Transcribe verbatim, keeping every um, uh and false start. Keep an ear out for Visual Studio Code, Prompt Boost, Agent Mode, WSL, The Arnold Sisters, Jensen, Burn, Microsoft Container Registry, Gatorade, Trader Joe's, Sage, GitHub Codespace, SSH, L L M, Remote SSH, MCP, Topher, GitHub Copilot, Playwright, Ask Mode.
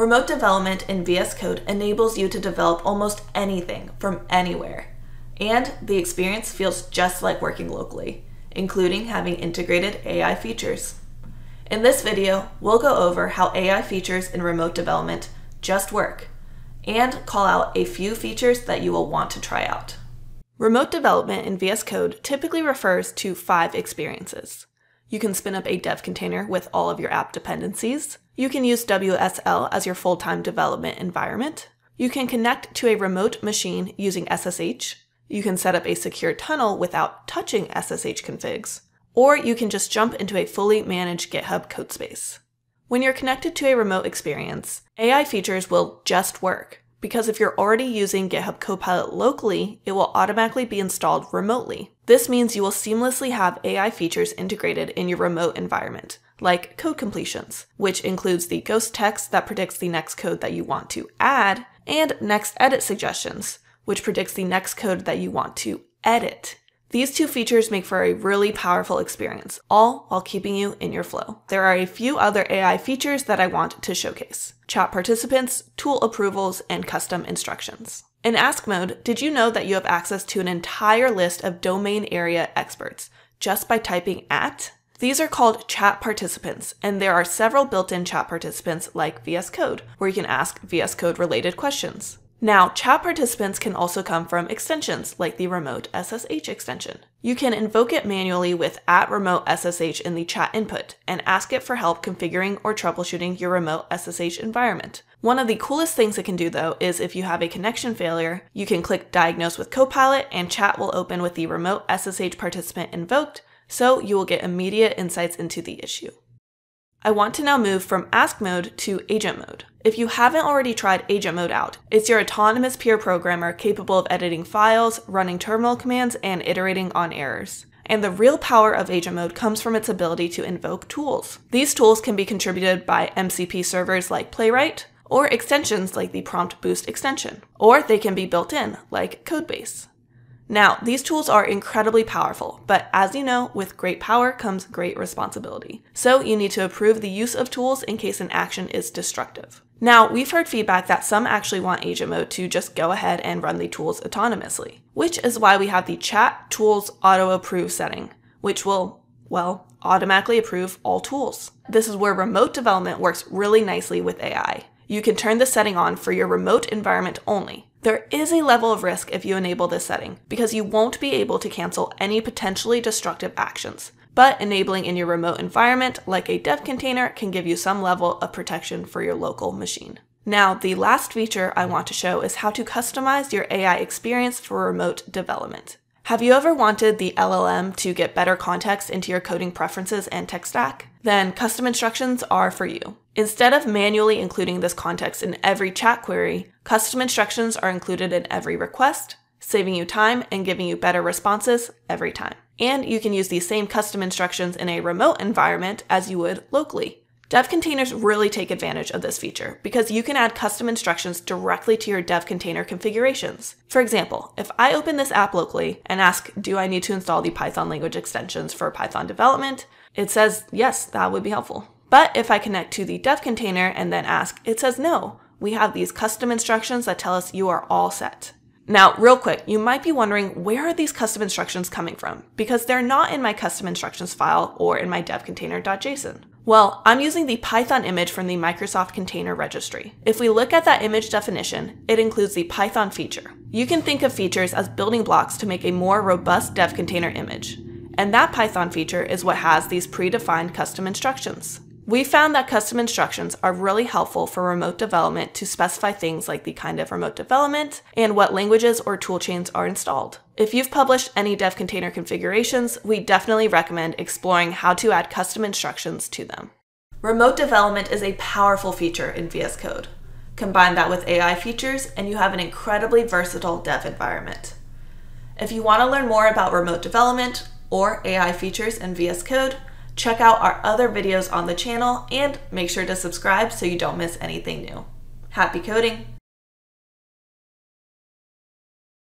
Remote development in V S Code enables you to develop almost anything from anywhere, and the experience feels just like working locally, including having integrated A I features. In this video, we'll go over how A I features in remote development just work, and call out a few features that you will want to try out. Remote development in V S Code typically refers to five experiences. You can spin up a dev container with all of your app dependencies. You can use W S L as your full-time development environment. You can connect to a remote machine using S S H. You can set up a secure tunnel without touching S S H configs. Or you can just jump into a fully managed GitHub Codespace. When you're connected to a remote experience, A I features will just work, because if you're already using GitHub Copilot locally, it will automatically be installed remotely. This means you will seamlessly have A I features integrated in your remote environment, like code completions, which includes the ghost text that predicts the next code that you want to add, and next edit suggestions, which predicts the next code that you want to edit. These two features make for a really powerful experience, all while keeping you in your flow. There are a few other A I features that I want to showcase: chat participants, tool approvals, and custom instructions. In Ask Mode, did you know that you have access to an entire list of domain area experts just by typing at? These are called chat participants, and there are several built-in chat participants like V S Code, where you can ask V S Code related questions. Now, chat participants can also come from extensions like the Remote S S H extension. You can invoke it manually with at remote S S H in the chat input and ask it for help configuring or troubleshooting your remote S S H environment. One of the coolest things it can do, though, is if you have a connection failure, you can click Diagnose with Copilot and chat will open with the remote S S H participant invoked, so you will get immediate insights into the issue. I want to now move from Ask Mode to Agent Mode. If you haven't already tried Agent Mode out, it's your autonomous peer programmer capable of editing files, running terminal commands, and iterating on errors. And the real power of Agent Mode comes from its ability to invoke tools. These tools can be contributed by M C P servers like Playwright, or extensions like the Prompt Boost extension, or they can be built in, like Codebase. Now, these tools are incredibly powerful, but as you know, with great power comes great responsibility. So you need to approve the use of tools in case an action is destructive. Now, we've heard feedback that some actually want Agent Mode to just go ahead and run the tools autonomously, which is why we have the Chat Tools Auto Approve setting, which will, well, automatically approve all tools. This is where remote development works really nicely with A I. You can turn this setting on for your remote environment only. There is a level of risk if you enable this setting, because you won't be able to cancel any potentially destructive actions, but enabling in your remote environment, like a dev container, can give you some level of protection for your local machine. Now, the last feature I want to show is how to customize your A I experience for remote development. Have you ever wanted the L L M to get better context into your coding preferences and tech stack? Then custom instructions are for you. Instead of manually including this context in every chat query, custom instructions are included in every request, saving you time and giving you better responses every time. And you can use these same custom instructions in a remote environment as you would locally. Dev containers really take advantage of this feature because you can add custom instructions directly to your dev container configurations. For example, if I open this app locally and ask, do I need to install the Python language extensions for Python development? It says, yes, that would be helpful. But if I connect to the dev container and then ask, it says, no, we have these custom instructions that tell us you are all set. Now, real quick, you might be wondering, where are these custom instructions coming from? Because they're not in my custom instructions file or in my devcontainer.json. Well, I'm using the Python image from the Microsoft Container Registry. If we look at that image definition, it includes the Python feature. You can think of features as building blocks to make a more robust dev container image. And that Python feature is what has these predefined custom instructions. We found that custom instructions are really helpful for remote development to specify things like the kind of remote development and what languages or toolchains are installed. If you've published any dev container configurations, we definitely recommend exploring how to add custom instructions to them. Remote development is a powerful feature in V S Code. Combine that with A I features and you have an incredibly versatile dev environment. If you want to learn more about remote development or A I features in V S Code, check out our other videos on the channel and make sure to subscribe so you don't miss anything new. Happy coding!